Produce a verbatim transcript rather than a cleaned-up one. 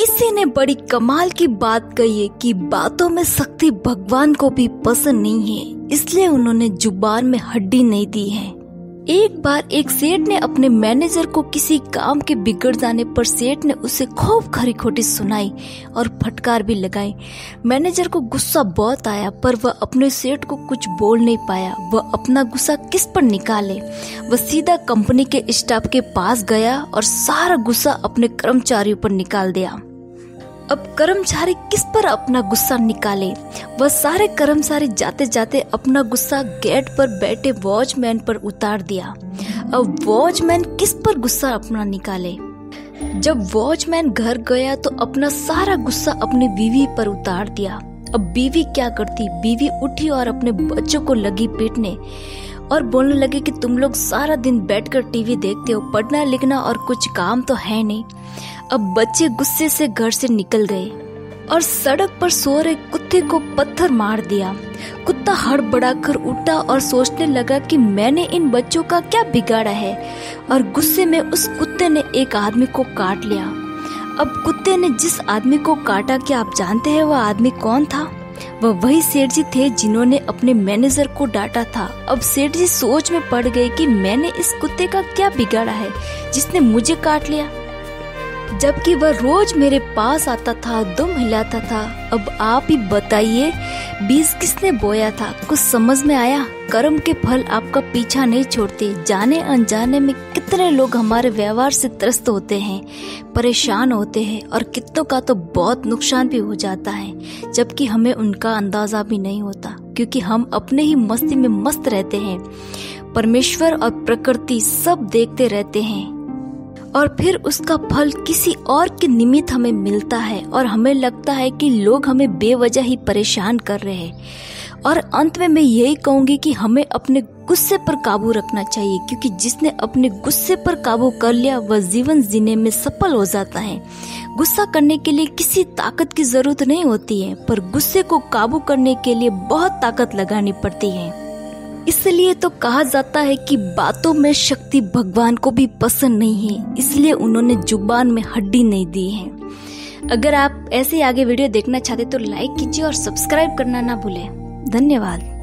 किसी ने बड़ी कमाल की बात कही है कि बातों में शक्ति भगवान को भी पसंद नहीं है, इसलिए उन्होंने जुबान में हड्डी नहीं दी है। एक बार एक सेठ ने अपने मैनेजर को किसी काम के बिगड़ जाने पर सेठ ने उसे खूब खरी खोटी सुनाई और फटकार भी लगाई। मैनेजर को गुस्सा बहुत आया, पर वह अपने सेठ को कुछ बोल नहीं पाया। वह अपना गुस्सा किस पर निकाले? वह सीधा कंपनी के स्टाफ के पास गया और सारा गुस्सा अपने कर्मचारियों पर निकाल दिया। अब कर्मचारी किस पर अपना गुस्सा निकाले? वह सारे कर्मचारी जाते जाते अपना गुस्सा गेट पर बैठे वॉचमैन पर उतार दिया। अब वॉचमैन किस पर गुस्सा अपना निकाले? जब वॉचमैन घर गया तो अपना सारा गुस्सा अपनी बीवी पर उतार दिया। अब बीवी क्या करती? बीवी उठी और अपने बच्चों को लगी पीटने और बोलने लगे कि तुम लोग सारा दिन बैठकर टीवी देखते हो, पढ़ना लिखना और कुछ काम तो है नहीं। अब बच्चे गुस्से से घर से निकल गए और सड़क पर सो रहे कुत्ते को पत्थर मार दिया। कुत्ता हड़बड़ाकर उठा और सोचने लगा कि मैंने इन बच्चों का क्या बिगाड़ा है, और गुस्से में उस कुत्ते ने एक आदमी को काट लिया। अब कुत्ते ने जिस आदमी को काटा, क्या आप जानते हैं वह आदमी कौन था? वह वही सेठ जी थे जिन्होंने अपने मैनेजर को डांटा था। अब सेठ जी सोच में पड़ गए कि मैंने इस कुत्ते का क्या बिगाड़ा है जिसने मुझे काट लिया, जबकि वह रोज मेरे पास आता था, दम हिलाता था। अब आप ही बताइए, बीज किसने बोया था? कुछ समझ में आया? कर्म के फल आपका पीछा नहीं छोड़ते। जाने अनजाने में कितने लोग हमारे व्यवहार से त्रस्त होते हैं, परेशान होते हैं, और कितनों का तो बहुत नुकसान भी हो जाता है, जबकि हमें उनका अंदाजा भी नहीं होता, क्योंकि हम अपने ही मस्ती में मस्त रहते हैं। परमेश्वर और प्रकृति सब देखते रहते हैं, और फिर उसका फल किसी और के निमित्त हमें मिलता है, और हमें लगता है कि लोग हमें बेवजह ही परेशान कर रहे हैं। और अंत में मैं यही कहूँगी कि हमें अपने गुस्से पर काबू रखना चाहिए, क्योंकि जिसने अपने गुस्से पर काबू कर लिया वह जीवन जीने में सफल हो जाता है। गुस्सा करने के लिए किसी ताकत की जरूरत नहीं होती है, पर गुस्से को काबू करने के लिए बहुत ताकत लगानी पड़ती है। इसलिए तो कहा जाता है कि बातों में शक्ति भगवान को भी पसंद नहीं है, इसलिए उन्होंने जुबान में हड्डी नहीं दी है। अगर आप ऐसे आगे वीडियो देखना चाहते तो लाइक कीजिए और सब्सक्राइब करना ना भूलें। धन्यवाद।